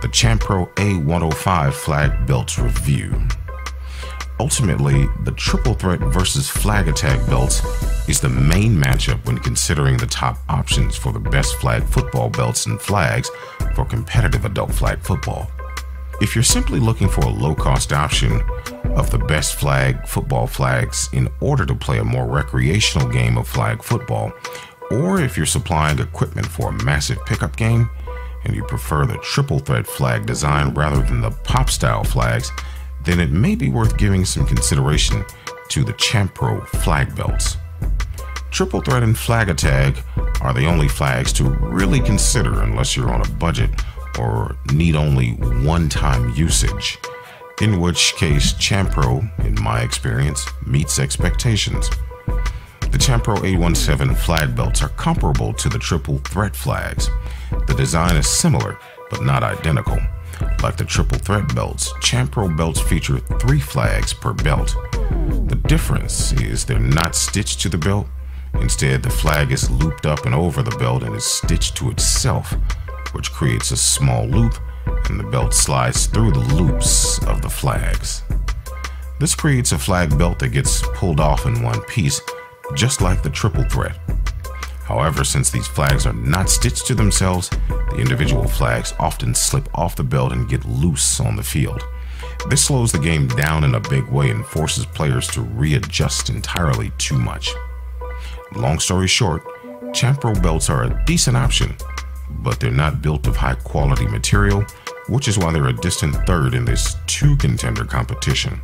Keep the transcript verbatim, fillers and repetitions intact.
the Champro A one oh five flag belts review. Ultimately, the Triple Threat versus Flag-a-Tag belts is the main matchup when considering the top options for the best flag football belts and flags for competitive adult flag football. If you're simply looking for a low-cost option of the best flag football flags in order to play a more recreational game of flag football, or if you're supplying equipment for a massive pickup game and you prefer the Triple Threat flag design rather than the pop-style flags, then it may be worth giving some consideration to the Champro flag belts. Triple Threat and Flag-a-Tag are the only flags to really consider unless you're on a budget or need only one-time usage, in which case Champro, in my experience, meets expectations. The Champro A one oh seven flag belts are comparable to the Triple Threat flags. The design is similar, but not identical. Like the Triple Threat belts, Champro belts feature three flags per belt. The difference is they're not stitched to the belt. Instead, the flag is looped up and over the belt and is stitched to itself, which creates a small loop, and the belt slides through the loops of the flags. This creates a flag belt that gets pulled off in one piece, just like the Triple Threat. However, since these flags are not stitched to themselves, the individual flags often slip off the belt and get loose on the field. This slows the game down in a big way and forces players to readjust entirely too much. Long story short, Champro belts are a decent option, but they're not built of high quality material, which is why they're a distant third in this two contender competition.